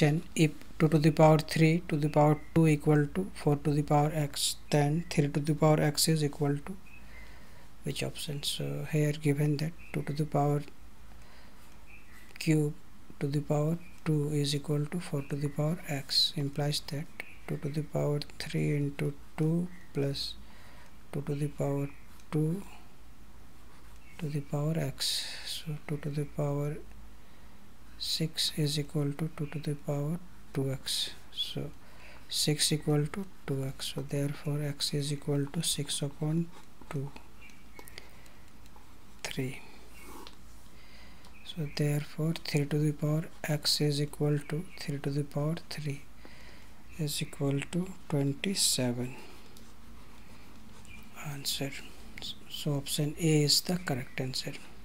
option. If 2 to the power 3 to the power 2 equal to 4 to the power x, then 3 to the power x is equal to which option? So here given that 2 to the power cube to the power 2 is equal to 4 to the power x, implies that 2 to the power 3 into 2 plus 2 to the power 2 to the power x. So 2 to the power 6 is equal to 2 to the power 2x. So 6 equal to 2x, so therefore x is equal to 6 upon 2 3. So therefore 3 to the power x is equal to 3 to the power 3 is equal to 27 answer. So option A is the correct answer.